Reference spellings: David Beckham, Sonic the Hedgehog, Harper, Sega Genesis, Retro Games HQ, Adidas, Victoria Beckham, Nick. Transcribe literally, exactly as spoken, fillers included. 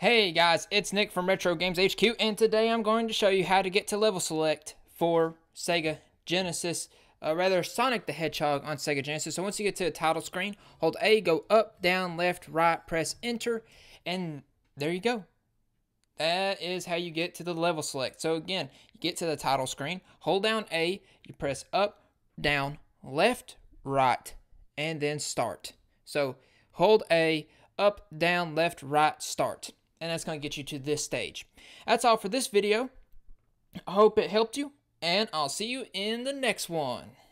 Hey guys, it's Nick from Retro Games H Q, and today I'm going to show you how to get to level select for Sega Genesis, uh, rather Sonic the Hedgehog on Sega Genesis. So once you get to the title screen, hold A, go up, down, left, right, press enter, and there you go. That is how you get to the level select. So again, you get to the title screen, hold down A, you press up, down, left, right, and then start. So hold A, up, down, left, right, start. And that's going to get you to this stage. That's all for this video. I hope it helped you, and I'll see you in the next one.